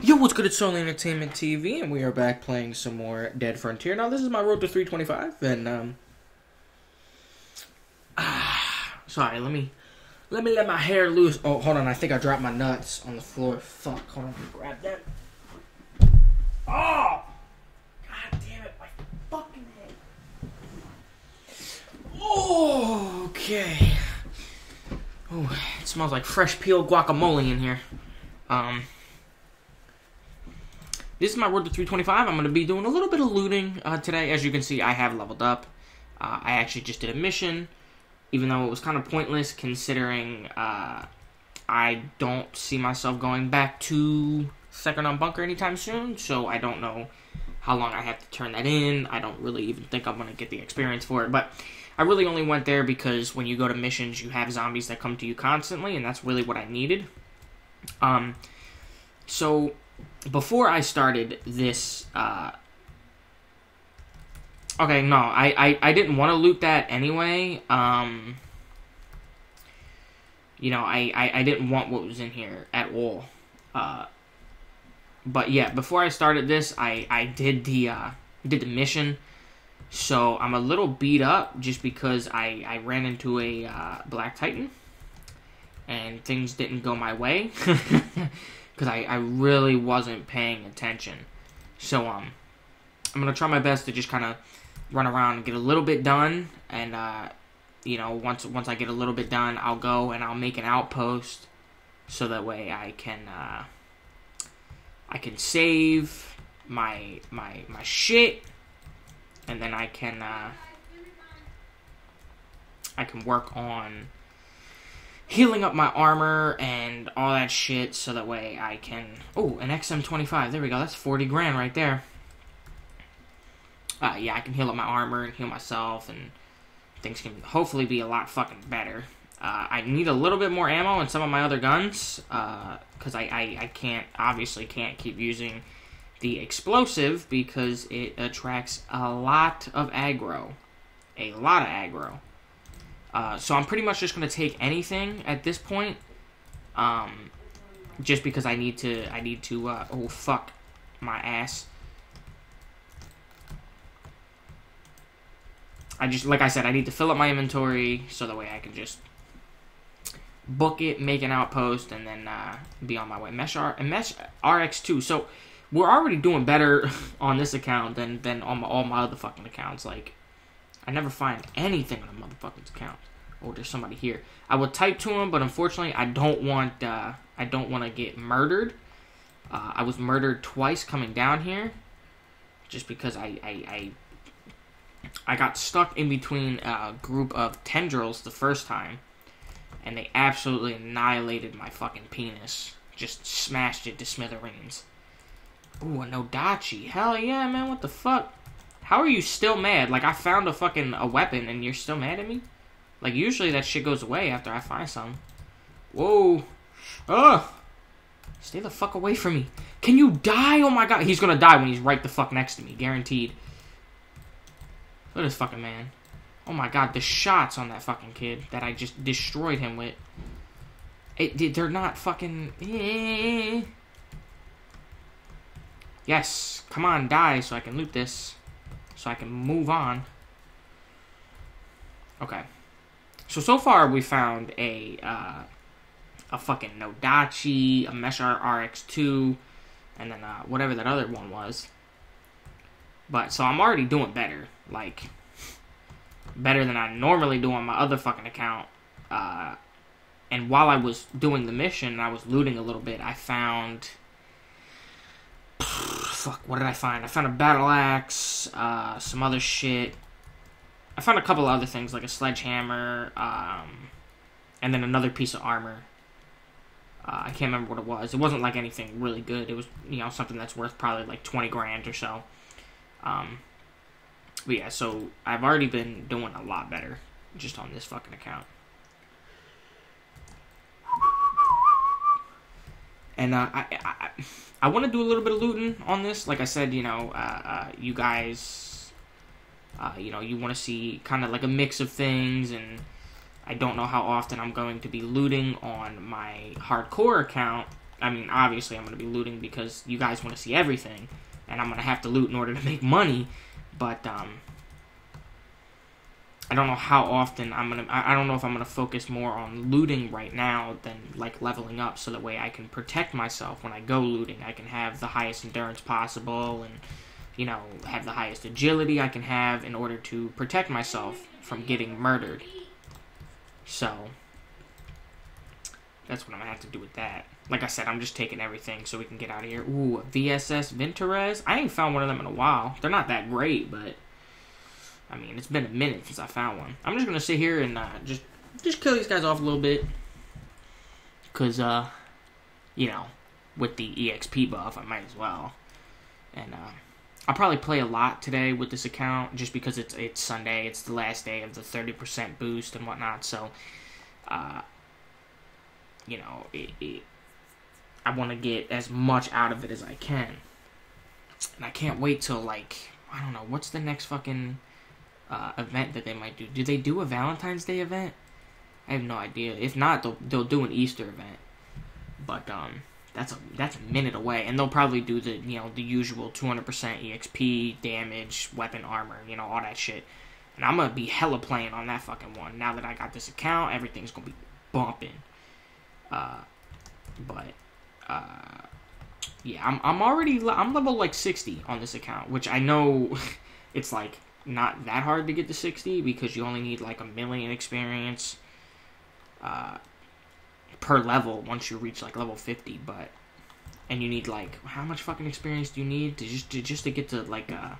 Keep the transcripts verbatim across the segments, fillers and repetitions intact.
Yo, what's good? It's Solely Entertainment T V, and we are back playing some more Dead Frontier. Now, this is my road to three twenty-five, and, um... Ah, sorry, let me... Let me let my hair loose. Oh, hold on, I think I dropped my nuts on the floor. Fuck, hold on, grab that. Oh! God damn it, my fucking head. Oh, okay. Oh, it smells like fresh peeled guacamole in here. Um... This is my road to three twenty-five. I'm going to be doing a little bit of looting uh, today. As you can see, I have leveled up. Uh, I actually just did a mission, even though it was kind of pointless considering uh, I don't see myself going back to Second on Bunker anytime soon, so I don't know how long I have to turn that in. I don't really even think I'm going to get the experience for it, but I really only went there because when you go to missions, you have zombies that come to you constantly, and that's really what I needed. Um, so... Before I started this, uh, okay, no, I, I, I didn't want to loot that anyway, um, you know, I, I, I didn't want what was in here at all, uh, but yeah, before I started this, I, I did the, uh, did the mission, so I'm a little beat up just because I, I ran into a, uh, Black Titan, and things didn't go my way. Because I, I really wasn't paying attention. So, um, I'm going to try my best to just kind of run around and get a little bit done. And, uh, you know, once once I get a little bit done, I'll go and I'll make an outpost. So that way I can, uh, I can save my, my, my shit. And then I can, uh, I can work on healing up my armor and all that shit, so that way I can... Oh, an X M twenty-five. There we go. That's forty grand right there. Uh, yeah, I can heal up my armor and heal myself, and things can hopefully be a lot fucking better. Uh, I need a little bit more ammo in some of my other guns, uh, because I, I, I can't, obviously can't keep using the explosive because it attracts a lot of aggro. A lot of aggro. Uh, so I'm pretty much just gonna take anything at this point, um, just because I need to. I need to. Uh, oh fuck, my ass! I just, like I said, I need to fill up my inventory so that way I can just book it, make an outpost, and then uh, be on my way. Mesh R and Mesh R X two. So we're already doing better on this account than than on my, all my other fucking accounts, like. I never find anything on a motherfucker's account. Oh, there's somebody here. I will type to him, but unfortunately, I don't want. Uh, I don't want to get murdered. Uh, I was murdered twice coming down here, just because I I I, I got stuck in between a group of tendrils the first time, and they absolutely annihilated my fucking penis. Just smashed it to smithereens. Ooh, a Nodachi. Hell yeah, man. What the fuck? How are you still mad? Like, I found a fucking a weapon and you're still mad at me? Like, usually that shit goes away after I find some. Whoa. Ugh. Stay the fuck away from me. Can you die? Oh my god. He's gonna die when he's right the fuck next to me. Guaranteed. Look at this fucking man. Oh my god. The shots on that fucking kid that I just destroyed him with. It, they're not fucking... Eh. Yes. Come on, die so I can loot this. So I can move on. Okay. So, so far we found a, uh, a fucking Nodachi, a Mesh R X two, and then, uh, whatever that other one was. But, so I'm already doing better. Like, better than I normally do on my other fucking account. Uh, and while I was doing the mission and I was looting a little bit, I found... Fuck, what did I find? I found a battle axe, uh, some other shit. I found a couple other things, like a sledgehammer, um, and then another piece of armor. Uh, I can't remember what it was. It wasn't, like, anything really good. It was, you know, something that's worth probably, like, twenty grand or so. Um, but yeah, so I've already been doing a lot better just on this fucking account. And uh, I, I, I want to do a little bit of looting on this. Like I said, you know, uh, uh, you guys, uh, you know, you want to see kind of like a mix of things. And I don't know how often I'm going to be looting on my hardcore account. I mean, obviously I'm going to be looting because you guys want to see everything, and I'm going to have to loot in order to make money, but um, I don't know how often I'm going to, I don't know if I'm going to focus more on looting right now than, like, leveling up, so that way I can protect myself when I go looting. I can have the highest endurance possible, and, you know, have the highest agility I can have in order to protect myself from getting murdered. So, that's what I'm going to have to do with that. Like I said, I'm just taking everything so we can get out of here. Ooh, V S S Ventres. I ain't found one of them in a while. They're not that great, but I mean, it's been a minute since I found one. I'm just gonna sit here and uh, just just kill these guys off a little bit, cause uh, you know, with the E X P buff, I might as well. And uh, I'll probably play a lot today with this account, just because it's it's Sunday. It's the last day of the thirty percent boost and whatnot. So, uh, you know, it. it I want to get as much out of it as I can. And I can't wait till, like, I don't know, what's the next fucking uh, event that they might do? Do they do a Valentine's Day event? I have no idea. If not, they'll, they'll do an Easter event. But um, that's a, that's a minute away. And they'll probably do the, you know, the usual two hundred percent E X P, damage, weapon, armor, you know, all that shit. And I'm going to be hella playing on that fucking one. Now that I got this account, everything's going to be bumping. Uh, but... Uh, yeah, I'm I'm already I'm level like sixty on this account, which I know it's like not that hard to get to sixty because you only need like a million experience uh, per level once you reach like level fifty. But and you need like how much fucking experience do you need to just to, just to get to like uh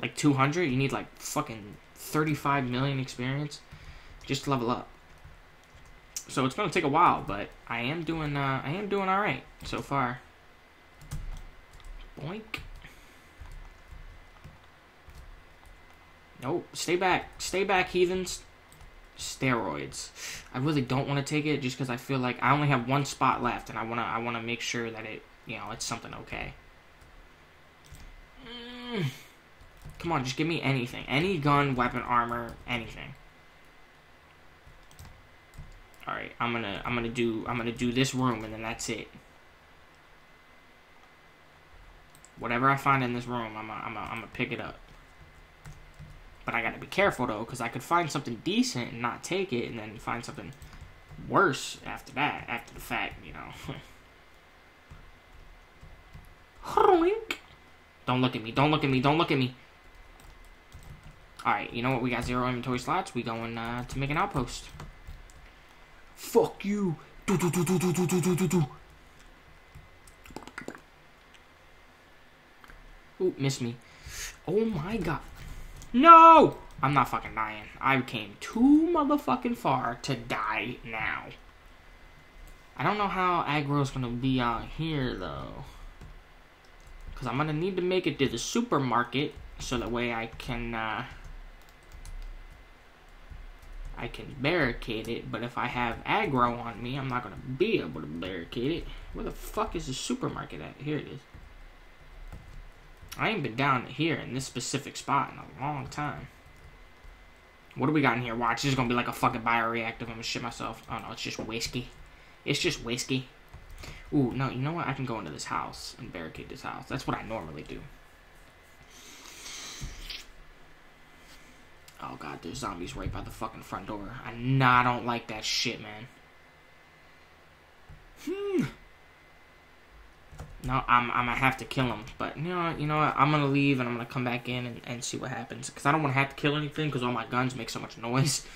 like two hundred? You need like fucking thirty five million experience just to level up. So it's gonna take a while, but I am doing uh, I am doing all right so far. Boink. Nope. Stay back. Stay back, heathens. Steroids. I really don't want to take it just because I feel like I only have one spot left, and I wanna I wanna make sure that it you know it's something okay. Mm. Come on, just give me anything. Any gun, weapon, armor, anything. All right, I'm gonna I'm gonna do I'm gonna do this room and then that's it. Whatever I find in this room, I'm gonna, I'm gonna, I'm gonna pick it up. But I gotta be careful though, because I could find something decent and not take it, and then find something worse after that, after the fact, you know. Don't look at me! Don't look at me! Don't look at me! All right, you know what? We got zero inventory slots. We going uh, to make an outpost. Fuck you. Do, do, do, do, do, do, do, do, do. Ooh, missed me. Oh my god. No! I'm not fucking dying. I came too motherfucking far to die now. I don't know how aggro's gonna be out here, though. Because I'm gonna need to make it to the supermarket so that way I can, uh... I can barricade it, but if I have aggro on me, I'm not going to be able to barricade it. Where the fuck is the supermarket at? Here it is. I ain't been down here in this specific spot in a long time. What do we got in here? Watch, this is going to be like a fucking bioreactive. I'm going to shit myself. Oh, no, it's just whiskey. It's just whiskey. Ooh, no, you know what? I can go into this house and barricade this house. That's what I normally do. Oh god, there's zombies right by the fucking front door. I nah, I don't like that shit, man. Hmm. No, I'm I'm gonna have to kill him, but you know, you know what? I'm gonna leave and I'm gonna come back in and, and see what happens, because I don't want to have to kill anything because all my guns make so much noise.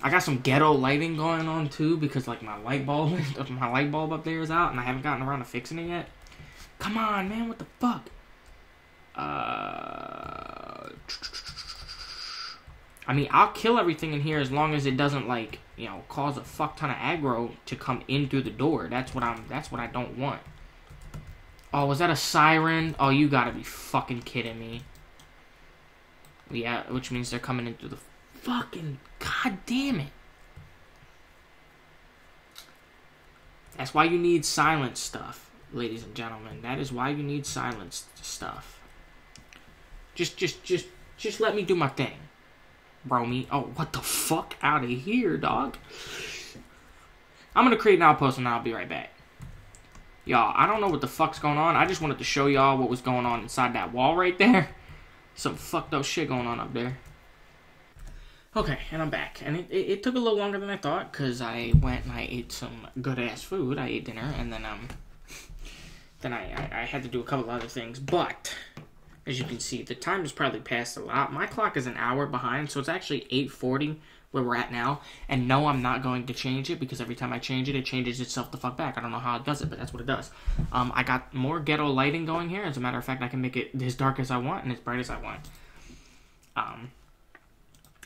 I got some ghetto lighting going on too because like my light bulb, my light bulb up there is out and I haven't gotten around to fixing it yet. Come on, man, what the fuck? Uh. I mean, I'll kill everything in here as long as it doesn't, like, you know, cause a fuck ton of aggro to come in through the door. That's what I'm, that's what I don't want. Oh, was that a siren? Oh, you gotta be fucking kidding me. Yeah, which means they're coming in through the fucking, god damn it. That's why you need silent stuff, ladies and gentlemen. That is why you need silent stuff. Just, just, just, just let me do my thing. Bro, me. Oh, what the fuck? Out of here, dog. I'm going to create an outpost and I'll be right back. Y'all, I don't know what the fuck's going on. I just wanted to show y'all what was going on inside that wall right there. Some fucked up shit going on up there. Okay, and I'm back. And it, it, it took a little longer than I thought, because I went and I ate some good-ass food. I ate dinner, and then um, then I, I, I had to do a couple other things. But, as you can see, the time has probably passed a lot. My clock is an hour behind, so it's actually eight forty where we're at now. And no, I'm not going to change it, because every time I change it, it changes itself the fuck back. I don't know how it does it, but that's what it does. Um, I got more ghetto lighting going here. As a matter of fact, I can make it as dark as I want and as bright as I want. Um...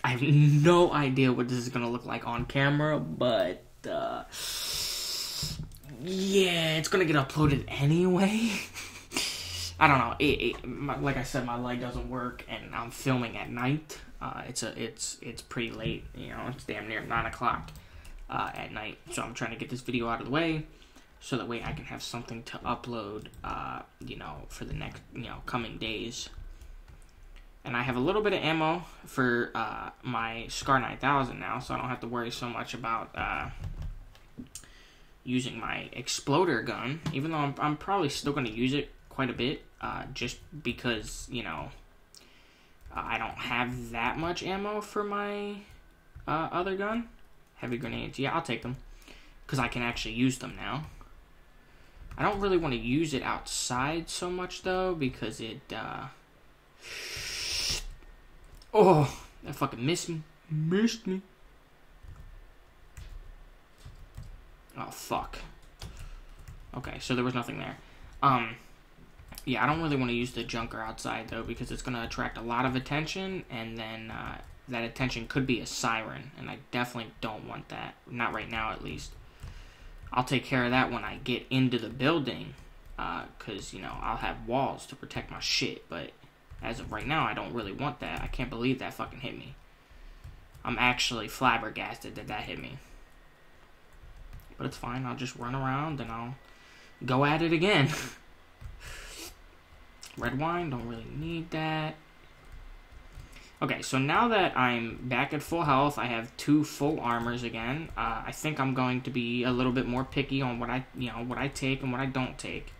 I have no idea what this is going to look like on camera, but, uh, yeah, it's going to get uploaded anyway. I don't know. It, it, my, like I said, my light doesn't work, and I'm filming at night. Uh, it's a, it's, it's pretty late, you know, it's damn near nine o'clock uh, at night, so I'm trying to get this video out of the way, so that way I can have something to upload, uh, you know, for the next, you know, coming days. And I have a little bit of ammo for uh, my Scar nine thousand now, so I don't have to worry so much about uh, using my exploder gun, even though I'm, I'm probably still going to use it quite a bit, uh, just because, you know, I don't have that much ammo for my uh, other gun. Heavy grenades, yeah, I'll take them, because I can actually use them now. I don't really want to use it outside so much, though, because it... Uh, Oh, that fucking missed me. Missed me. Oh, fuck. Okay, so there was nothing there. Um, yeah, I don't really want to use the junker outside, though, because it's going to attract a lot of attention, and then uh, that attention could be a siren, and I definitely don't want that. Not right now, at least. I'll take care of that when I get into the building, because, uh, you know, I'll have walls to protect my shit, but... As of right now, I don't really want that. I can't believe that fucking hit me. I'm actually flabbergasted that that hit me. But it's fine. I'll just run around and I'll go at it again. Red wine. Don't really need that. Okay, so now that I'm back at full health, I have two full armors again. Uh, I think I'm going to be a little bit more picky on what I, you know, what I take and what I don't take.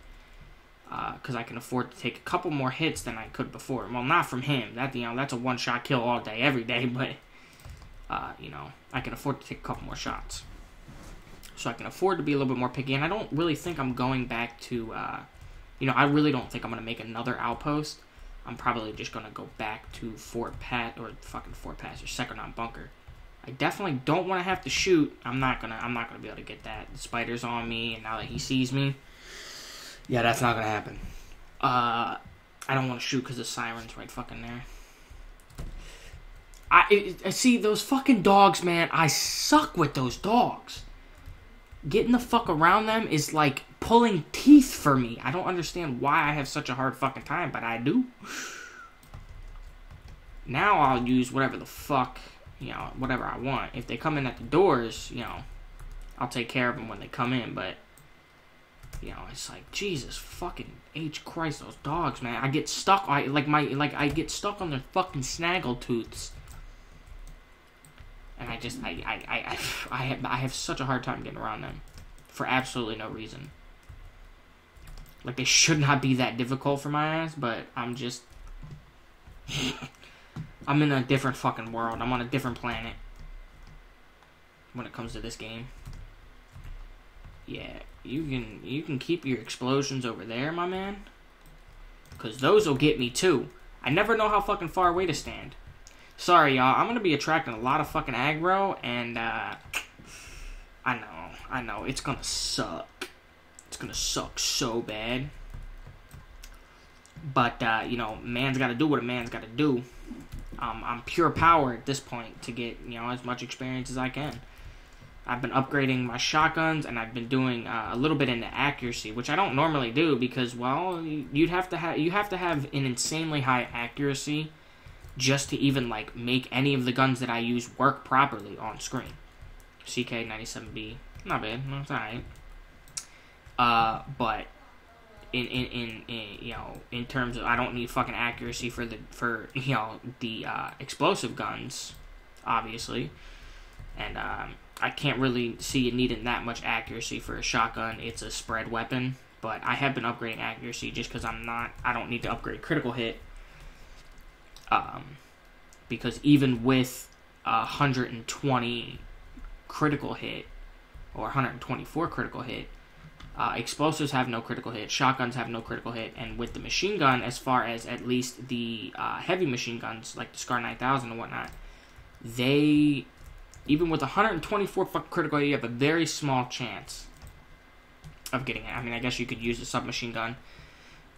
Because uh, I can afford to take a couple more hits than I could before. Well, not from him. That you know, that's a one-shot kill all day, every day. But uh, you know, I can afford to take a couple more shots, so I can afford to be a little bit more picky. And I don't really think I'm going back to, uh, you know, I really don't think I'm gonna make another outpost. I'm probably just gonna go back to Fort Pat or fucking Fort Pat or Second on Bunker. I definitely don't want to have to shoot. I'm not gonna. I'm not gonna be able to get that. The spider's on me, and now that he sees me. Yeah, that's not gonna happen. Uh, I don't want to shoot because the siren's right fucking there. I, it, I see those fucking dogs, man. I suck with those dogs. Getting the fuck around them is like pulling teeth for me. I don't understand why I have such a hard fucking time, but I do. Now I'll use whatever the fuck, you know, whatever I want. If they come in at the doors, you know, I'll take care of them when they come in, but... You know, it's like, Jesus fucking H Christ, those dogs, man. I get stuck, I, like, my, like, I get stuck on their fucking snaggletooths. And I just, I, I, I, I have, I have such a hard time getting around them. For absolutely no reason. Like, they should not be that difficult for my ass, but I'm just... I'm in a different fucking world. I'm on a different planet. When it comes to this game. Yeah, you can you can keep your explosions over there, my man. Because those will get me, too. I never know how fucking far away to stand. Sorry, y'all. I'm going to be attracting a lot of fucking aggro, and, uh... I know. I know. It's going to suck. It's going to suck so bad. But, uh, you know, man's got to do what a man's got to do. Um, I'm pure power at this point to get, you know, as much experience as I can. I've been upgrading my shotguns, and I've been doing uh, a little bit into accuracy, which I don't normally do because, well, you'd have to have you have to have an insanely high accuracy just to even like make any of the guns that I use work properly on screen. C K ninety-seven B, not bad, it's alright. Uh, but in, in in in you know, in terms of I don't need fucking accuracy for the for you know the uh, explosive guns, obviously, and um. I can't really see you needing that much accuracy for a shotgun. It's a spread weapon, but I have been upgrading accuracy just because I'm not, I don't need to upgrade critical hit. Um, because even with one hundred twenty critical hit, or one hundred twenty-four critical hit, uh, explosives have no critical hit, shotguns have no critical hit, and with the machine gun, as far as at least the uh, heavy machine guns, like the Scar nine thousand and whatnot, they, even with one hundred twenty-four critical hit, you have a very small chance of getting it. I mean, I guess you could use a submachine gun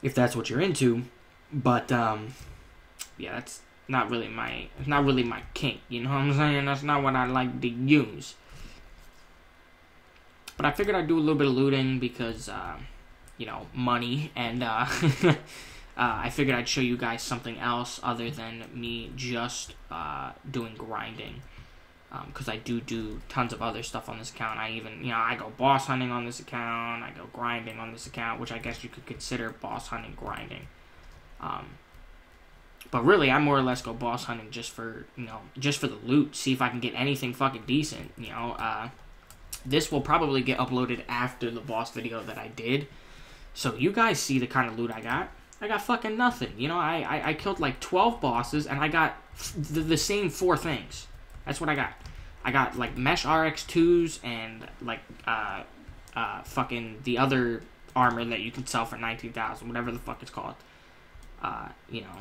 if that's what you're into, but, um, yeah, that's not really my, not really my kink, you know what I'm saying? That's not what I like to use. But I figured I'd do a little bit of looting because, uh, you know, money, and uh, uh, I figured I'd show you guys something else other than me just uh, doing grinding, because um, I do do tons of other stuff on this account. I even, you know, I go boss hunting on this account, I go grinding on this account, which I guess you could consider boss hunting grinding. Um, but really, I more or less go boss hunting just for, you know, just for the loot, see if I can get anything fucking decent, you know, uh... This will probably get uploaded after the boss video that I did. So you guys see the kind of loot I got. I got fucking nothing. You know, I, I, I killed like twelve bosses and I got the, the same four things. That's what I got. I got like Mesh R X twos and like uh, uh, fucking the other armor that you can sell for nineteen thousand. Whatever the fuck it's called. Uh, you know.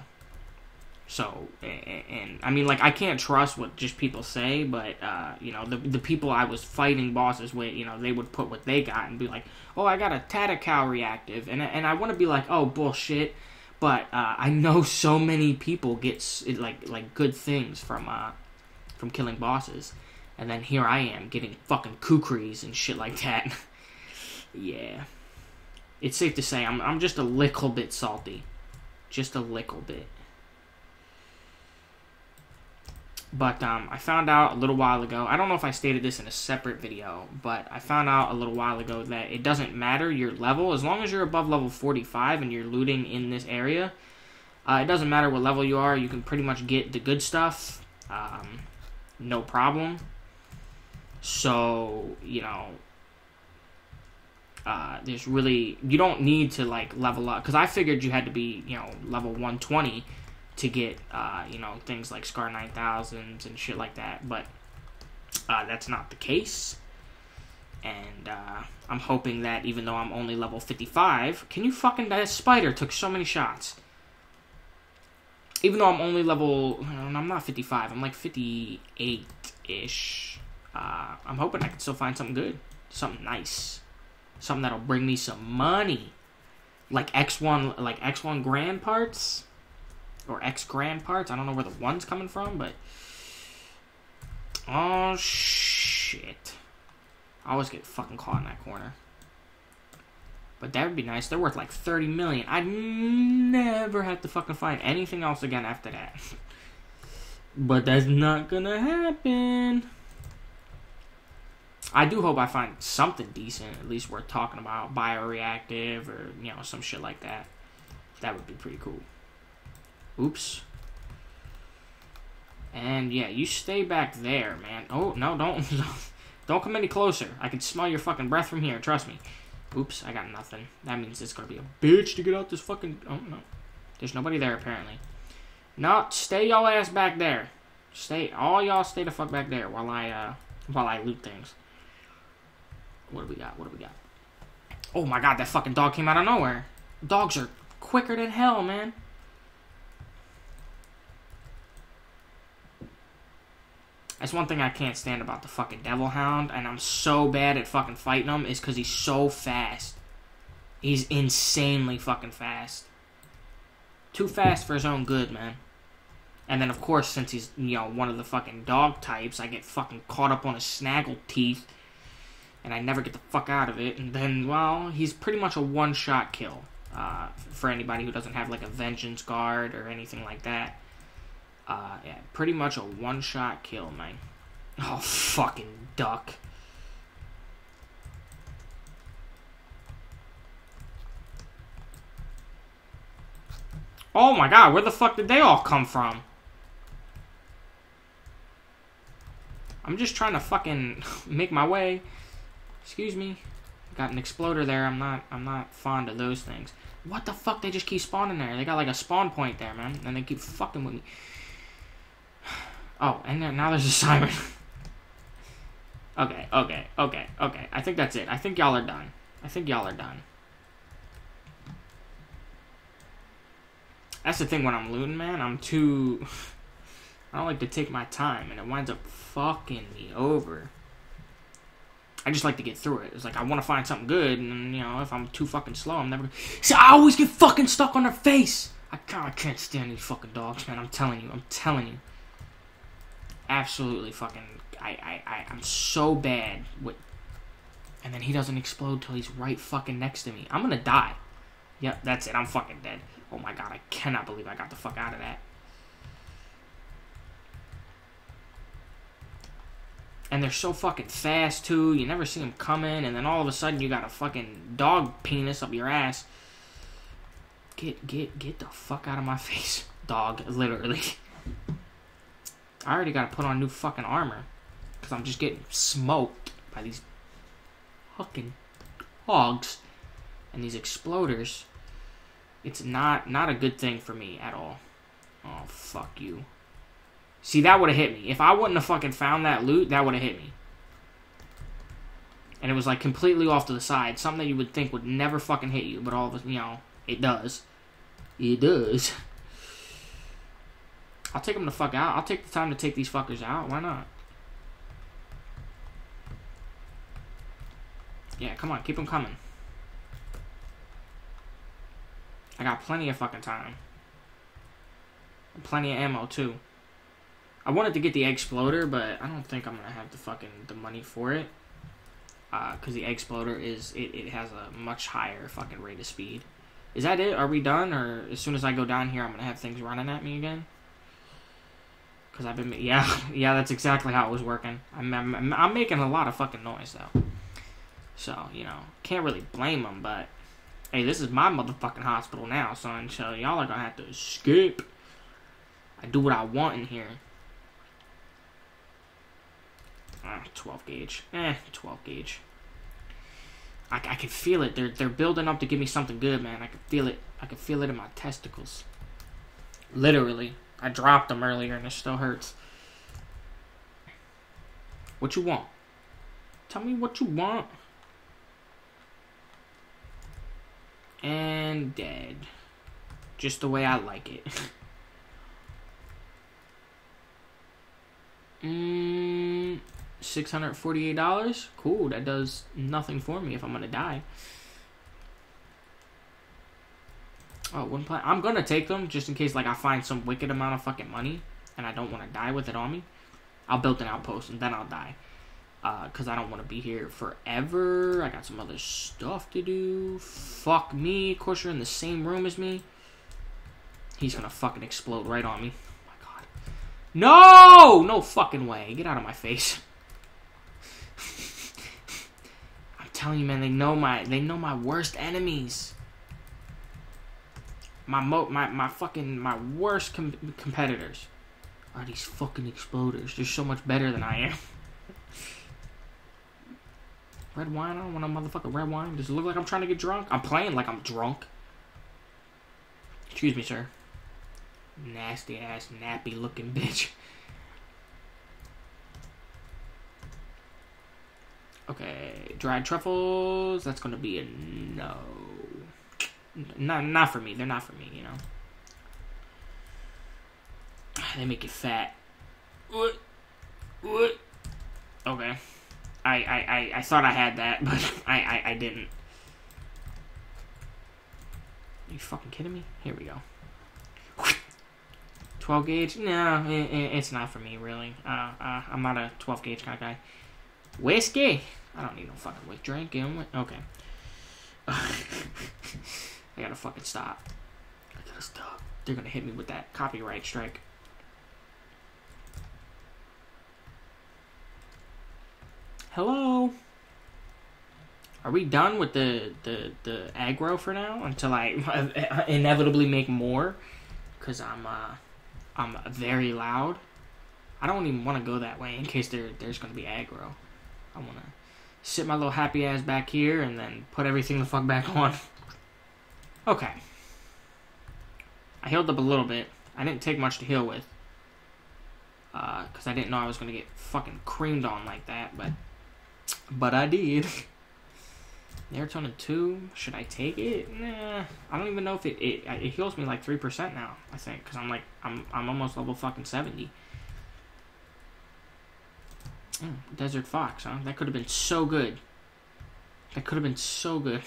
So, and, and, I mean, like, I can't trust what just people say, but, uh, you know, the the people I was fighting bosses with, you know, they would put what they got and be like, oh, I got a Tatakau Reactive, and, and I want to be like, oh, bullshit, but, uh, I know so many people get, like, like, good things from, uh, from killing bosses, and then here I am getting fucking kukris and shit like that. Yeah. It's safe to say I'm, I'm just a little bit salty. Just a little bit. But um, I found out a little while ago, I don't know if I stated this in a separate video, but I found out a little while ago that it doesn't matter your level. As long as you're above level forty-five and you're looting in this area, uh, it doesn't matter what level you are. You can pretty much get the good stuff, um, no problem. So, you know, uh, there's really, you don't need to like level up, because I figured you had to be, you know, level one twenty. To get, uh, you know, things like Scar nine thousands and shit like that, but uh, that's not the case, and uh, I'm hoping that even though I'm only level fifty-five, can you fucking, that spider took so many shots, even though I'm only level, I'm not fifty-five, I'm like fifty-eight-ish, uh, I'm hoping I can still find something good, something nice, something that'll bring me some money, like X one, like X one Grand Parts, or X Grand Parts. I don't know where the one's coming from, but... Oh, shit. I always get fucking caught in that corner. But that would be nice. They're worth like thirty million. I'd never have to fucking find anything else again after that. But that's not gonna happen. I do hope I find something decent, at least worth talking about. Bioreactive or, you know, some shit like that. That would be pretty cool. Oops. And yeah, you stay back there, man. Oh, no, don't. Don't come any closer. I can smell your fucking breath from here, trust me. Oops, I got nothing. That means it's gonna be a bitch to get out this fucking... Oh, no. There's nobody there, apparently. No, stay y'all ass back there. Stay... All y'all stay the fuck back there while I, uh... while I loot things. What do we got? What do we got? Oh, my God, that fucking dog came out of nowhere. Dogs are quicker than hell, man. That's one thing I can't stand about the fucking Devil Hound, and I'm so bad at fucking fighting him, is because he's so fast. He's insanely fucking fast. Too fast for his own good, man. And then, of course, since he's, you know, one of the fucking dog types, I get fucking caught up on his snaggle teeth, and I never get the fuck out of it. And then, well, he's pretty much a one-shot kill, uh, for anybody who doesn't have, like, a vengeance guard or anything like that. Uh, yeah, pretty much a one-shot kill, man. Oh, fucking duck. Oh my God, where the fuck did they all come from? I'm just trying to fucking make my way. Excuse me. Got an exploder there. I'm not I'm not fond of those things. What the fuck? They just keep spawning there. They got like a spawn point there, man. And they keep fucking with me. Oh, and then now there's a siren. Okay, okay, okay, okay. I think that's it. I think y'all are done. I think y'all are done. That's the thing when I'm looting, man. I'm too... I don't like to take my time, and it winds up fucking me over. I just like to get through it. It's like, I want to find something good, and, you know, if I'm too fucking slow, I'm never... See, I always get fucking stuck on their face! I can't, I can't stand these fucking dogs, man. I'm telling you. I'm telling you. Absolutely fucking... I, I, I, I'm so bad with... And then he doesn't explode till he's right fucking next to me. I'm gonna die. Yep, that's it. I'm fucking dead. Oh my god, I cannot believe I got the fuck out of that. And they're so fucking fast, too. You never see them coming, and then all of a sudden you got a fucking dog penis up your ass. Get, get, get the fuck out of my face, dog, literally. I already gotta put on new fucking armor, because I'm just getting smoked by these fucking hogs and these exploders. It's not not a good thing for me at all. Oh, fuck you. See, that would have hit me. If I wouldn't have fucking found that loot, that would have hit me. And it was, like, completely off to the side. Something that you would think would never fucking hit you, but all of a, you know, it does. It does. I'll take them the fuck out. I'll take the time to take these fuckers out. Why not? Yeah, come on. Keep them coming. I got plenty of fucking time. And plenty of ammo, too. I wanted to get the Exploder, but I don't think I'm gonna have the fucking the money for it. Uh, cause the Exploder is it, it has a much higher fucking rate of speed. Is that it? Are we done? Or as soon as I go down here, I'm gonna have things running at me again? Cause I've been yeah yeah that's exactly how it was working. I'm I'm, I'm making a lot of fucking noise though, so you know can't really blame them. But hey, this is my motherfucking hospital now, son. So y'all are gonna have to skip. I do what I want in here. Ah, twelve gauge. Eh, twelve gauge. I, I can feel it. They're, they're building up to give me something good, man. I can feel it. I can feel it in my testicles. Literally. I dropped them earlier and it still hurts. What you want? Tell me what you want. And dead. Just the way I like it. Mmm... six hundred forty-eight dollars? Cool, that does nothing for me if I'm gonna die. Oh, one plan. I'm gonna take them just in case, like, I find some wicked amount of fucking money and I don't want to die with it on me. I'll build an outpost and then I'll die. Uh, cause I don't want to be here forever. I got some other stuff to do. Fuck me. Of course you're in the same room as me. He's gonna fucking explode right on me. Oh my god. No! No fucking way. Get out of my face. Telling you, man, they know my they know my worst enemies. My mo my my fucking my worst com competitors are these fucking exploders. They're so much better than I am. Red wine? I don't want a motherfucking red wine. Does it look like I'm trying to get drunk? I'm playing like I'm drunk. Excuse me, sir. Nasty ass nappy looking bitch. Okay, dried truffles, that's going to be a no. Not, not for me, they're not for me, you know. They make you fat. What? What? Okay. I, I, I, I thought I had that, but I, I, I didn't. Are you fucking kidding me? Here we go. twelve gauge? No, it, it, it's not for me, really. Uh, uh, I'm not a twelve gauge kind of guy. Whiskey? I don't need no fucking with drinking. Okay. I gotta fucking stop. I gotta stop. They're gonna hit me with that copyright strike. Hello? Are we done with the, the, the aggro for now? Until I inevitably make more? Because I'm, uh, I'm very loud. I don't even want to go that way in case there, there's gonna be aggro. I wanna sit my little happy ass back here and then put everything the fuck back on. Okay. I healed up a little bit. I didn't take much to heal with. Uh, because I didn't know I was going to get fucking creamed on like that, but... But I did. Neurotonin two, should I take it? Nah, I don't even know if it... It, it heals me like three percent now, I think, because I'm like... I'm, I'm almost level fucking seventy. Mm, Desert Fox, huh? That could have been so good. That could have been so good.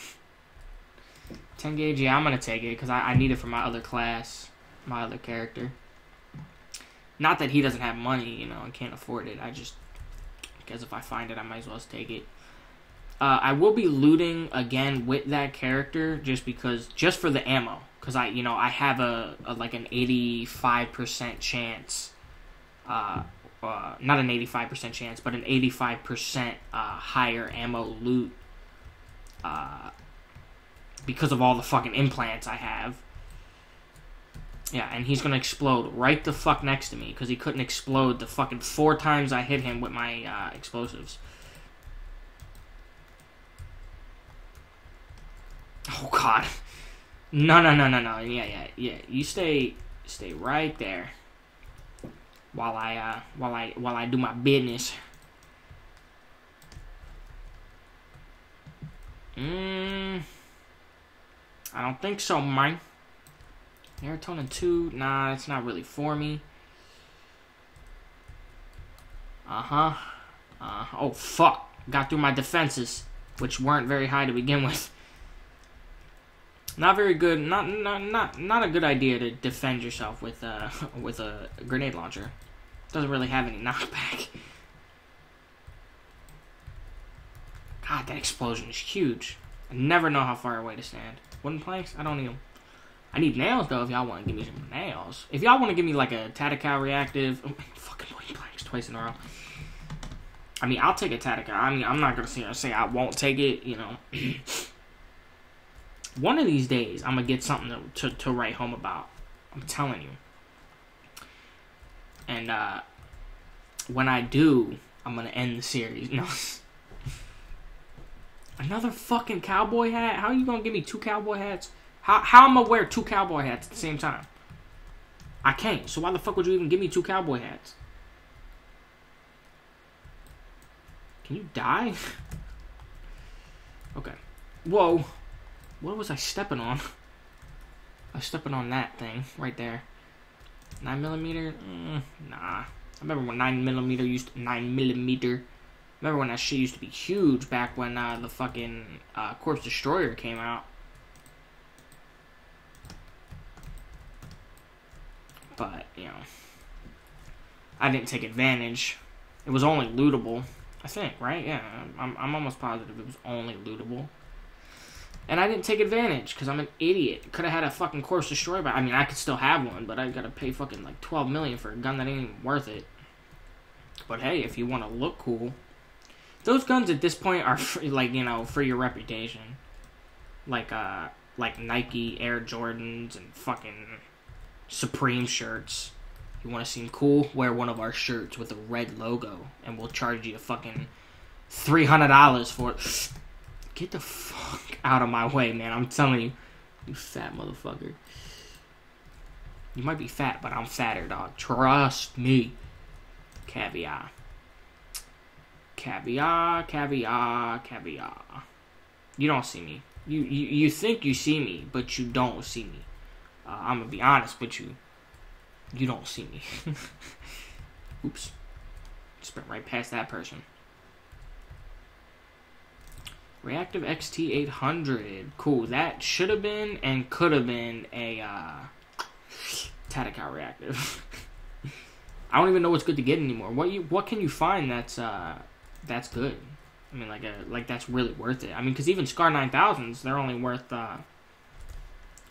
ten gauge, yeah, I'm going to take it, because I, I need it for my other class, my other character. Not that he doesn't have money, you know, and can't afford it. I just, because if I find it, I might as well take it. Uh, I will be looting again with that character, just because, just for the ammo. Because I, you know, I have a, a like an eighty-five percent chance, uh, uh, not an eighty-five percent chance, but an eighty-five percent uh, higher ammo loot, uh, because of all the fucking implants I have. Yeah, and he's gonna explode right the fuck next to me, because he couldn't explode the fucking four times I hit him with my uh, explosives. Oh god. No, no, no, no, no. Yeah, yeah, yeah. You stay, stay right there. While I, uh, while I, while I do my business. Mmm. I don't think so, man. Neurotonin two, nah, it's not really for me. Uh-huh. Uh, oh, fuck. Got through my defenses, which weren't very high to begin with. Not very good, not not not, not a good idea to defend yourself with, uh, with a grenade launcher. Doesn't really have any knockback. God, that explosion is huge. I never know how far away to stand. Wooden planks? I don't need them. I need nails, though, if y'all want to give me some nails. If y'all want to give me, like, a Tatakau Reactive... Oh, fucking wooden planks twice in a row. I mean, I'll take a Tatakau. I mean, I'm not going to say I won't take it, you know. One of these days, I'm going to get something to, to, to write home about. I'm telling you. And, uh... when I do, I'm going to end the series. No. Another fucking cowboy hat? How are you going to give me two cowboy hats? How, how am I wear two cowboy hats at the same time? I can't, so why the fuck would you even give me two cowboy hats? Can you die? Okay. Whoa. What was I stepping on? I was stepping on that thing right there. nine millimeter? Mm, nah. I remember when nine millimeter used to... nine millimeter. Remember when that shit used to be huge back when uh, the fucking uh, Corpse Destroyer came out. But, you know, I didn't take advantage. It was only lootable, I think, right? Yeah, I'm, I'm almost positive it was only lootable. And I didn't take advantage, because I'm an idiot. Could have had a fucking Corpse Destroyer, but I mean, I could still have one, but I've got to pay fucking, like, twelve million dollars for a gun that ain't even worth it. But hey, if you want to look cool. Those guns at this point are, for, like, you know, for your reputation. Like, uh, like Nike Air Jordans and fucking... Supreme shirts. You want to seem cool? Wear one of our shirts with a red logo, and we'll charge you a fucking three hundred dollars for it. Get the fuck out of my way, man! I'm telling you, you fat motherfucker. You might be fat, but I'm fatter, dog. Trust me. Caviar, caviar, caviar, caviar. You don't see me. You you you think you see me, but you don't see me. Uh, I'm gonna be honest with you. You don't see me. Oops. Sprint right past that person. Reactive X T eight hundred. Cool. That should have been and could have been a uh, Tatakau Reactive. I don't even know what's good to get anymore. What you what can you find that's uh that's good? I mean, like a like that's really worth it. I mean, because even Scar nine thousands, they're only worth uh,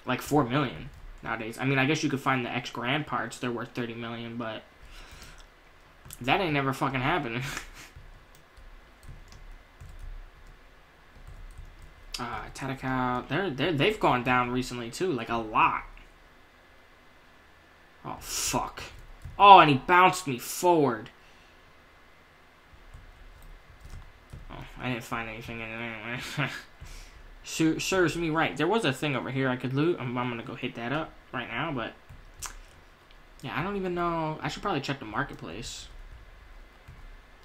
like four million. Nowadays, I mean, I guess you could find the X Grand Parts. They're worth thirty million, but that ain't never fucking happening. uh, Tatakau, they're they they've gone down recently too, like a lot. Oh fuck! Oh, and he bounced me forward. Oh I didn't find anything in it anyway. Sure, serves me right. There was a thing over here I could loot. I'm, I'm gonna go hit that up right now, but yeah, I don't even know. I should probably check the marketplace.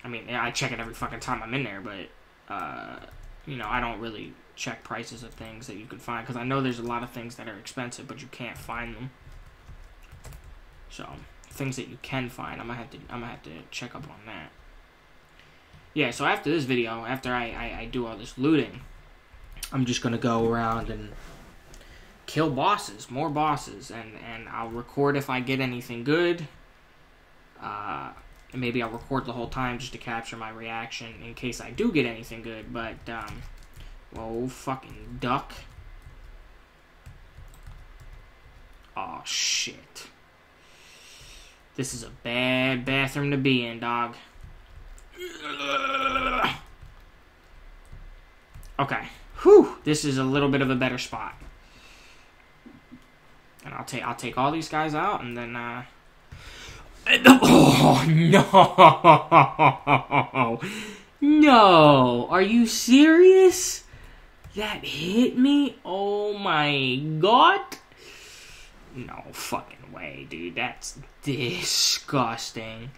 I mean, yeah, I check it every fucking time I'm in there, but uh, you know, I don't really check prices of things that you can find, because I know there's a lot of things that are expensive, but you can't find them. So things that you can find, I'm gonna have to, I'm gonna have to check up on that. Yeah. So after this video, after I, I, I do all this looting, I'm just gonna go around and kill bosses, more bosses, and, and I'll record if I get anything good. Uh, and maybe I'll record the whole time just to capture my reaction in case I do get anything good, but, um, whoa, fucking duck. Aw, shit. This is a bad bathroom to be in, dog. Okay. Whew, this is a little bit of a better spot. And I'll take I'll take all these guys out, and then uh and, oh no. No. Are you serious? That hit me? Oh my god. No fucking way, dude. That's disgusting.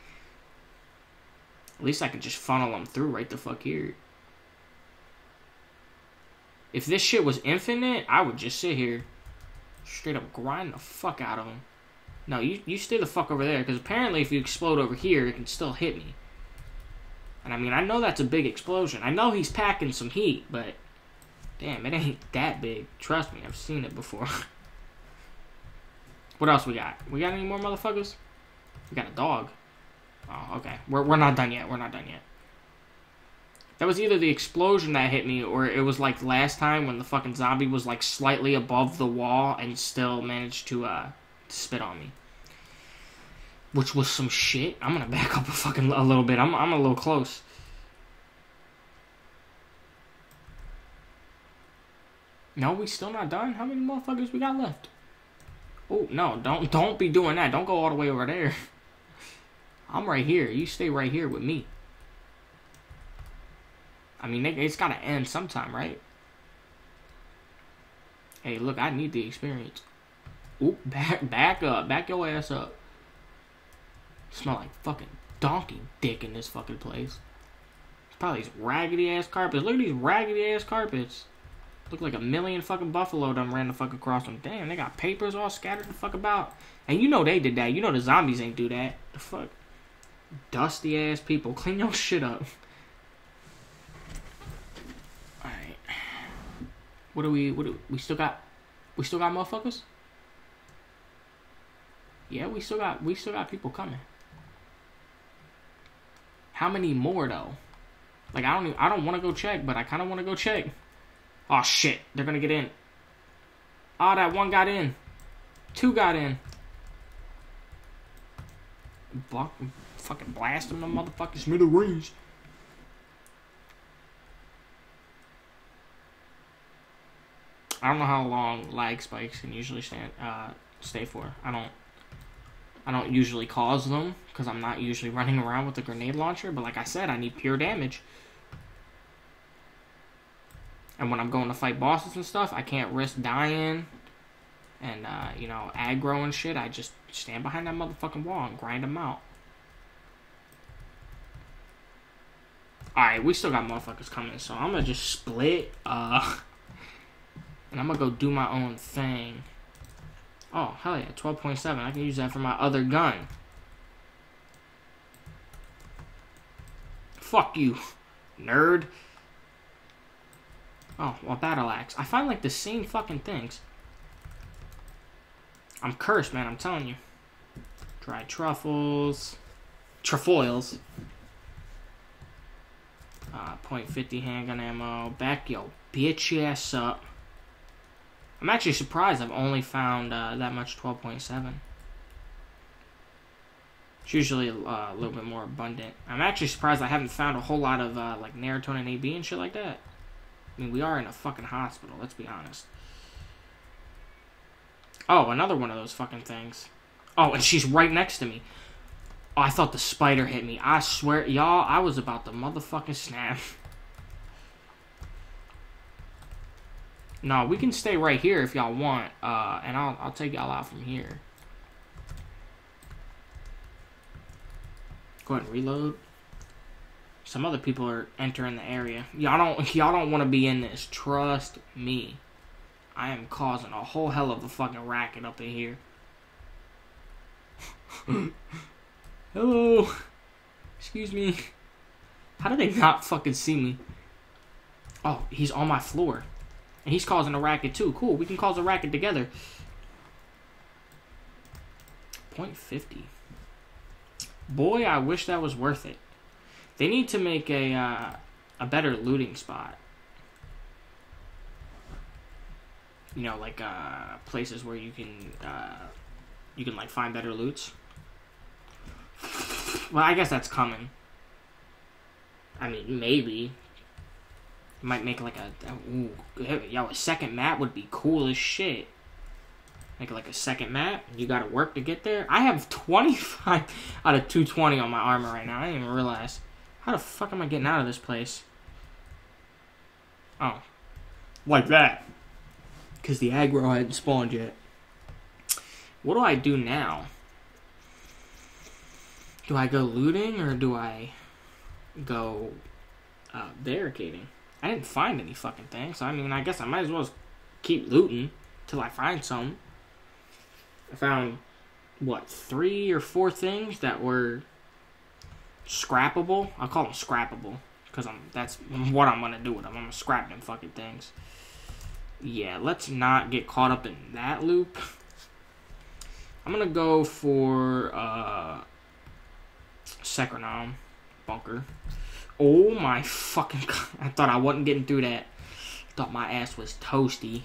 At least I can just funnel them through right the fuck here. If this shit was infinite, I would just sit here. Straight up grind the fuck out of him. No, you, you stay the fuck over there, because apparently if you explode over here, it can still hit me. And I mean, I know that's a big explosion. I know he's packing some heat, but damn, it ain't that big. Trust me, I've seen it before. What else we got? We got any more motherfuckers? We got a dog. Oh, okay. We're, we're not done yet. We're not done yet. That was either the explosion that hit me, or it was like last time when the fucking zombie was like slightly above the wall and still managed to uh, spit on me. Which was some shit. I'm gonna back up a fucking a little bit. I'm, I'm a little close. No, we still not done? How many motherfuckers we got left? Oh, no, don't, don't be doing that. Don't go all the way over there. I'm right here. You stay right here with me. I mean, it's got to end sometime, right? Hey, look, I need the experience. Oop, back, back up. Back your ass up. Smell like fucking donkey dick in this fucking place. It's probably these raggedy-ass carpets. Look at these raggedy-ass carpets. Look like a million fucking buffalo done ran the fuck across them. Damn, they got papers all scattered the fuck about. And you know they did that. You know the zombies ain't do that. The fuck? Dusty-ass people. Clean your shit up. What do we, what do we, we still got, we still got motherfuckers? Yeah, we still got, we still got people coming. How many more, though? Like, I don't, even, I don't want to go check, but I kind of want to go check. Oh, shit, they're going to get in. Oh, that one got in. Two got in. Block, fucking blast them, the motherfuckers. Middle range. I don't know how long lag spikes can usually stand, uh, stay for. I don't, I don't usually cause them because I'm not usually running around with a grenade launcher. But like I said, I need pure damage. And when I'm going to fight bosses and stuff, I can't risk dying and uh, you know, aggro and shit. I just stand behind that motherfucking wall and grind them out. All right, we still got motherfuckers coming, so I'm gonna just split. Uh. And I'm going to go do my own thing. Oh, hell yeah. twelve point seven. I can use that for my other gun. Fuck you, nerd. Oh, well, battle axe. I find, like, the same fucking things. I'm cursed, man. I'm telling you. Dry truffles. Trefoils. Uh, point fifty handgun ammo. Back yo bitch ass up. I'm actually surprised I've only found uh, that much twelve point seven. It's usually uh, a little bit more abundant. I'm actually surprised I haven't found a whole lot of uh, like Neurotonin A B and shit like that. I mean, we are in a fucking hospital, let's be honest. Oh, another one of those fucking things. Oh, and she's right next to me. Oh, I thought the spider hit me. I swear, y'all, I was about to motherfucking snap. No, we can stay right here if y'all want, uh, and I'll, I'll take y'all out from here. Go ahead and reload. Some other people are entering the area. Y'all don't, y'all don't want to be in this. Trust me. I am causing a whole hell of a fucking racket up in here. Hello. Excuse me. How did they not fucking see me? Oh, he's on my floor. And he's causing a racket too. Cool, we can cause a racket together. point fifty. Boy, I wish that was worth it. They need to make a, uh, a better looting spot. You know, like uh, places where you can, uh, you can like find better loots. Well, I guess that's coming. I mean, maybe. Might make like a, ooh, yo, a second map would be cool as shit. Make like a second map. You gotta work to get there. I have twenty-five out of two twenty on my armor right now. I didn't even realize. How the fuck am I getting out of this place? Oh. Like that. Because the aggro hadn't spawned yet. What do I do now? Do I go looting or do I go uh, barricading? I didn't find any fucking thing, so I mean, I guess I might as well keep looting till I find some. I found, what, three or four things that were scrappable? I'll call them scrappable, because I'm, that's what I'm going to do with them. I'm going to scrap them fucking things. Yeah, let's not get caught up in that loop. I'm going to go for uh, Second on Bunker. Oh my fucking god. I thought I wasn't getting through that. I thought my ass was toasty.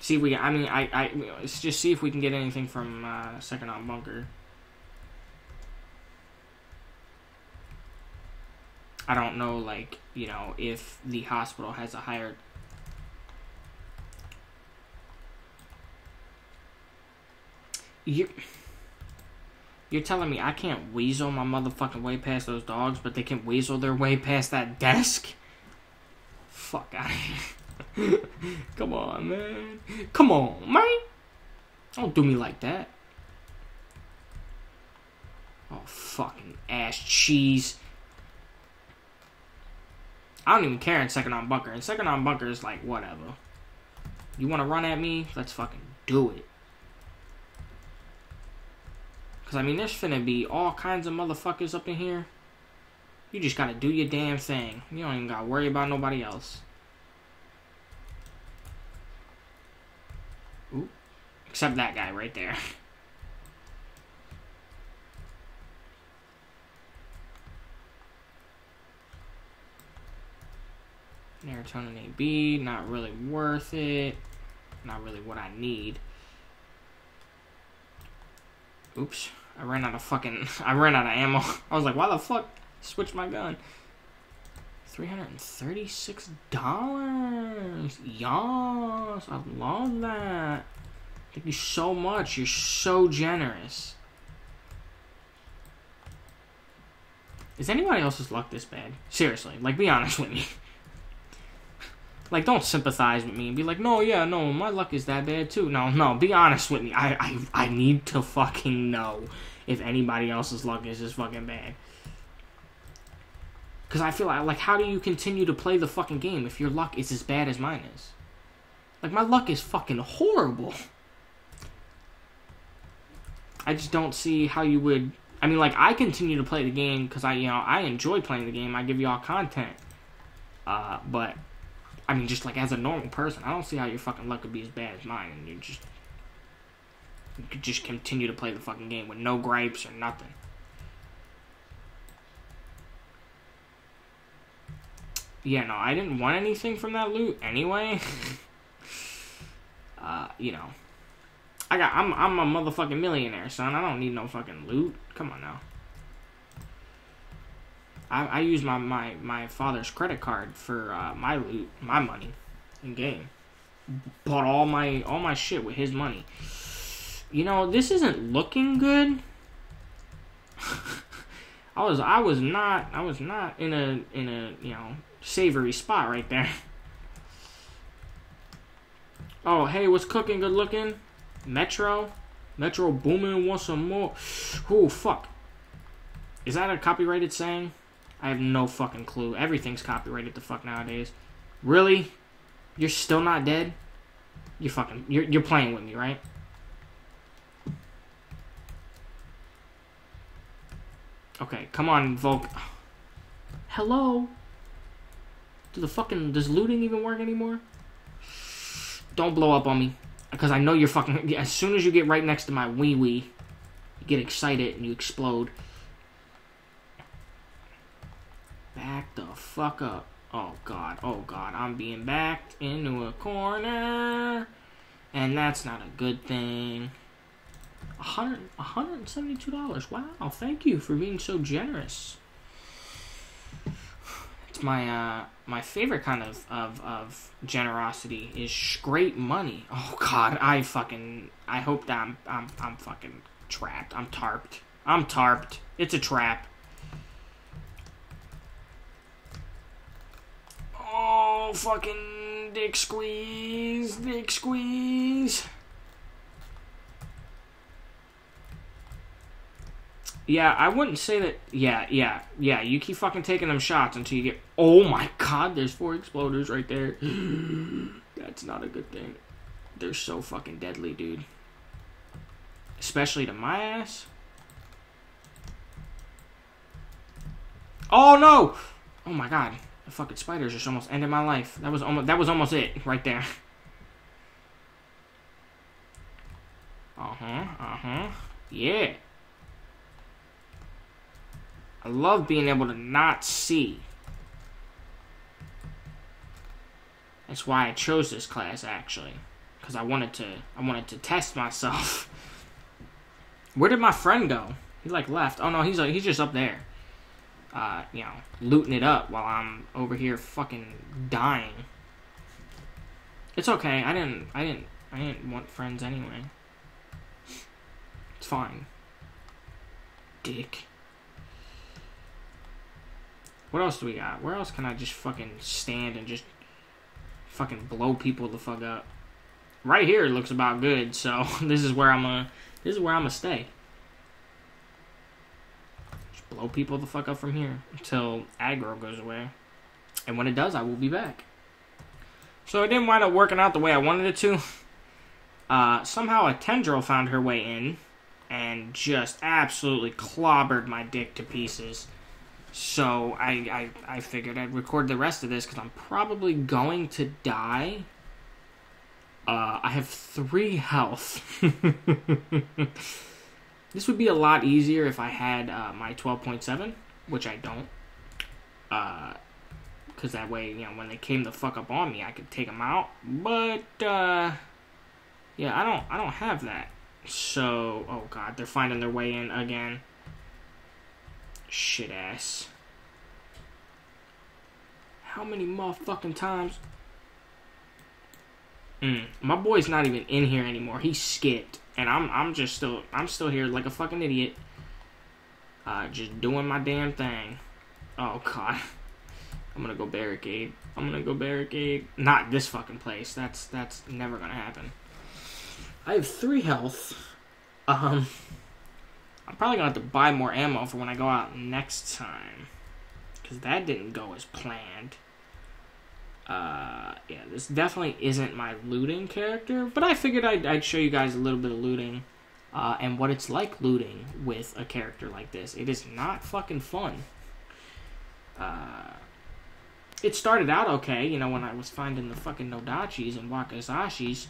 See if we I mean I I let's just see if we can get anything from uh, Second on Bunker. I don't know, like, you know, if the hospital has a higher you You're telling me I can't weasel my motherfucking way past those dogs, but they can weasel their way past that desk? Fuck out of here. Come on, man. Come on, man. Don't do me like that. Oh, fucking ass cheese. I don't even care in Second on Bunker. In Second on Bunker is like, whatever. You want to run at me? Let's fucking do it. I mean, there's finna be all kinds of motherfuckers up in here. You just gotta do your damn thing. You don't even gotta worry about nobody else. Ooh. Except that guy right there. Neurotonin A B, not really worth it. Not really what I need. Oops, I ran out of fucking, I ran out of ammo. I was like, why the fuck? Switch my gun. three hundred thirty-six dollars. Yas, I love that. Thank you so much. You're so generous. Is anybody else's luck this bad? Seriously, like, be honest with me. Like, don't sympathize with me and be like, no, yeah, no, my luck is that bad, too. No, no, be honest with me. I, I, I need to fucking know if anybody else's luck is this fucking bad. Because I feel like, like, how do you continue to play the fucking game if your luck is as bad as mine is? Like, my luck is fucking horrible. I just don't see how you would... I mean, like, I continue to play the game because I, you know, I enjoy playing the game. I give y'all content. Uh, but... I mean, just like as a normal person, I don't see how your fucking luck could be as bad as mine, and you just you could just continue to play the fucking game with no gripes or nothing. Yeah, no, I didn't want anything from that loot anyway. uh, you know, I got I'm I'm a motherfucking millionaire, son. I don't need no fucking loot. Come on now. I, I use my, my, my father's credit card for uh, my loot, my money, in game. Bought all my all my shit with his money. You know, this isn't looking good. I was I was not I was not in a in a you know savory spot right there. Oh, hey, what's cooking? Good looking. Metro. Metro Boomin wants some more. Ooh, fuck. Is that a copyrighted saying? I have no fucking clue. Everything's copyrighted the fuck nowadays. Really? You're still not dead? You fucking... You're, you're playing with me, right? Okay, come on, Volk. Hello? Do the fucking... Does looting even work anymore? Don't blow up on me. Because I know you're fucking... As soon as you get right next to my wee-wee, you get excited and you explode. Back the fuck up. Oh, God. Oh, God. I'm being backed into a corner. And that's not a good thing. one hundred, one hundred seventy-two dollars. Wow. Thank you for being so generous. It's my, uh, my favorite kind of, of, of generosity is straight money. Oh, God. I fucking... I hope that I'm, I'm, I'm fucking trapped. I'm tarped. I'm tarped. It's a trap. Oh, fucking dick squeeze, dick squeeze. Yeah, I wouldn't say that. Yeah, yeah, yeah. You keep fucking taking them shots until you get. Oh my God, there's four exploders right there. That's not a good thing. They're so fucking deadly, dude. Especially to my ass. Oh no! Oh my God. The fucking spiders just almost ended my life. That was almost that was almost it right there. Uh-huh, uh-huh. Yeah. I love being able to not see. That's why I chose this class actually. Because I wanted to I wanted to test myself. Where did my friend go? He like left. Oh no, he's like he's just up there. Uh, you know, looting it up while I'm over here fucking dying. It's okay. I didn't, I didn't, I didn't want friends anyway. It's fine. Dick. What else do we got? Where else can I just fucking stand and just fucking blow people the fuck up? Right here it looks about good, so this is where I'm gonna, this is where I'm gonna stay. Blow people the fuck up from here until aggro goes away. And when it does, I will be back. So it didn't wind up working out the way I wanted it to. Uh, somehow a tendril found her way in and just absolutely clobbered my dick to pieces. So I, I, I figured I'd record the rest of this because I'm probably going to die. Uh, I have three health. This would be a lot easier if I had uh, my twelve point seven, which I don't. Uh, because that way, you know, when they came the fuck up on me, I could take them out. But, uh, yeah, I don't, I don't have that. So, oh God, they're finding their way in again. Shit ass. How many motherfucking times? Mm, my boy's not even in here anymore. He skipped. And I'm I'm just still I'm still here like a fucking idiot, uh, just doing my damn thing. Oh God, I'm gonna go barricade. I'm gonna go barricade. Not this fucking place. That's that's never gonna happen. I have three health. Um, I'm probably gonna have to buy more ammo for when I go out next time, cause that didn't go as planned. Uh, yeah, this definitely isn't my looting character, but I figured I'd, I'd show you guys a little bit of looting, uh, and what it's like looting with a character like this. It is not fucking fun. Uh, it started out okay, you know, when I was finding the fucking Nodachis and Wakazashis,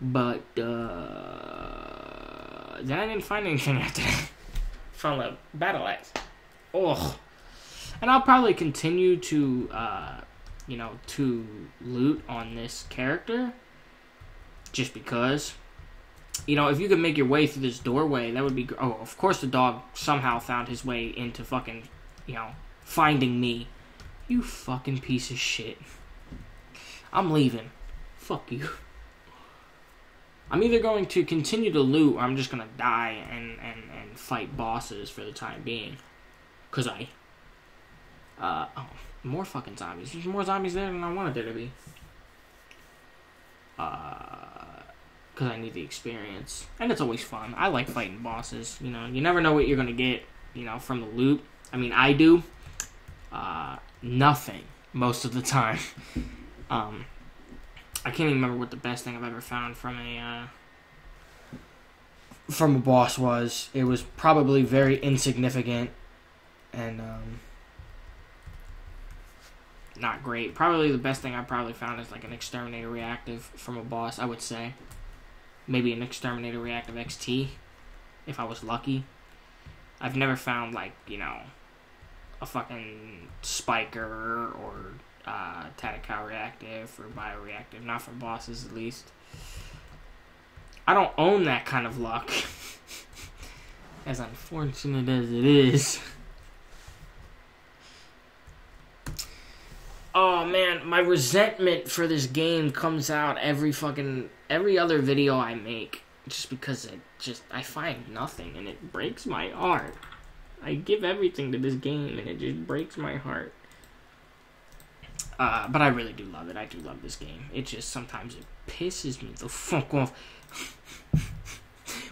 but, uh, then I didn't find anything after that. Found a battle axe. Ugh. And I'll probably continue to, uh, you know, to loot on this character, just because, you know, if you could make your way through this doorway, that would be, oh, of course the dog somehow found his way into fucking, you know, finding me, you fucking piece of shit, I'm leaving, fuck you, I'm either going to continue to loot, or I'm just gonna die and, and, and fight bosses for the time being, cause I, uh, oh, more fucking zombies. There's more zombies there than I wanted there to be. because uh, I need the experience. And it's always fun. I like fighting bosses. You know, you never know what you're going to get, you know, from the loot. I mean, I do. Uh, nothing most of the time. um, I can't even remember what the best thing I've ever found from a... Uh, from a boss was. It was probably very insignificant and um, not great. Probably the best thing I probably found is like an Exterminator Reactive from a boss, I would say. Maybe an Exterminator Reactive X T, if I was lucky. I've never found like, you know, a fucking Spiker or uh, Tatakau Reactive or Bioreactive, not from bosses at least. I don't own that kind of luck, as unfortunate as it is. Oh man, my resentment for this game comes out every fucking, every other video I make, just because it just, I find nothing, and it breaks my heart. I give everything to this game, and it just breaks my heart. Uh, but I really do love it. I do love this game. It just, sometimes it pisses me the fuck off.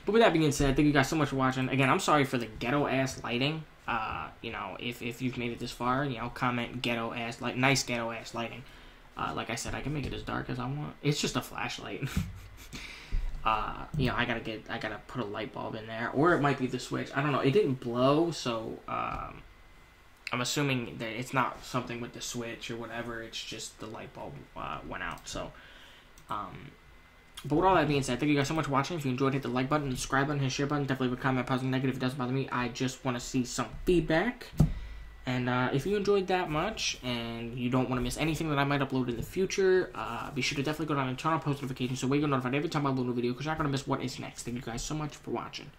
But with that being said, thank you guys so much for watching. Again, I'm sorry for the ghetto-ass lighting. Uh, you know, if, if you've made it this far, you know, comment ghetto-ass light, nice ghetto-ass lighting. Uh, like I said, I can make it as dark as I want. It's just a flashlight. uh, you know, I gotta get, I gotta put a light bulb in there. Or it might be the switch. I don't know. It didn't blow, so, um... I'm assuming that it's not something with the switch or whatever. It's just the light bulb uh, went out. So, um, but with all that being said, thank you guys so much for watching. If you enjoyed, hit the like button, the subscribe button, hit the share button. Definitely leave a comment, positive, negative. It doesn't bother me. I just want to see some feedback. And uh, if you enjoyed that much and you don't want to miss anything that I might upload in the future, uh, be sure to definitely go down and turn on post notifications so we get notified every time I upload a video because you're not going to miss what is next. Thank you guys so much for watching.